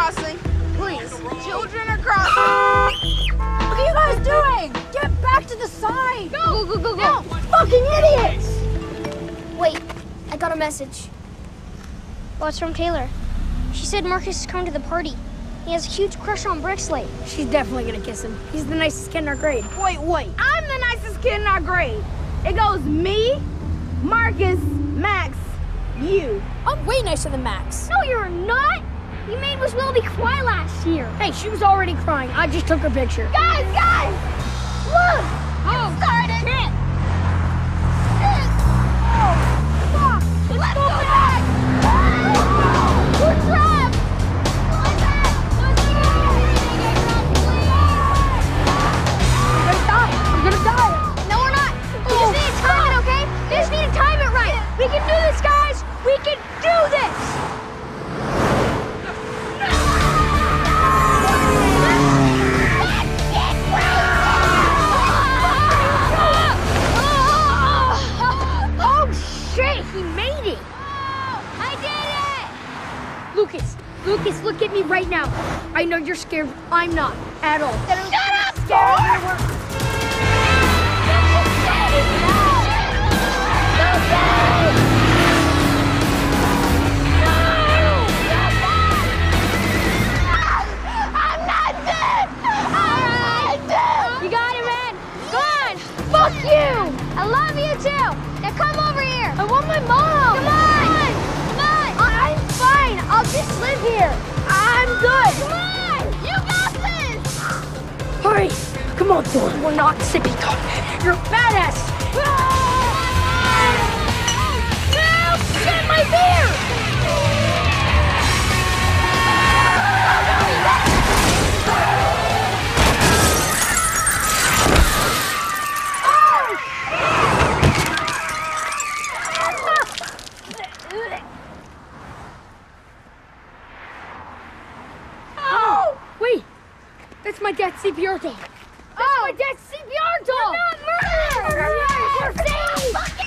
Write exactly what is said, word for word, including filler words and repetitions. crossing. Please. Children are crossing. What are you guys doing? Get back to the side. Go, go, go, go. No. Fucking idiots. Wait, I got a message. Well, it's from Taylor. She said Marcus is coming to the party. He has a huge crush on Brixley. She's definitely gonna kiss him. He's the nicest kid in our grade. Wait, wait. I'm the nicest kid in our grade. It goes me, Marcus, Max, you. I'm way nicer than Max. No, you're not. You made Miss Willoughby cry last year. Hey, she was already crying. I just took her picture. Guys, guys! Look! Oh, started! Shit! Shit! Oh, fuck! Let's, Let's go, go back! back. Oh, no. We're trapped! We can do this, guys! We can do this! No! No! Oh shit, he made it! Oh, I did it! Lucas, Lucas, look at me right now. I know you're scared, but I'm not at all. Shut up, Thor! I love you too. Now come over here. I want my mom. Come on. Come on. Come on. I'm fine. I'll just live here. I'm good. Come on. You got this. Hurry. Come on, Thor. We're not sippy cup. You're badass. No. Shit, my beer. My dad's C P R dog. That's oh, my dad's C P R dog. We're not murderers. We're saved.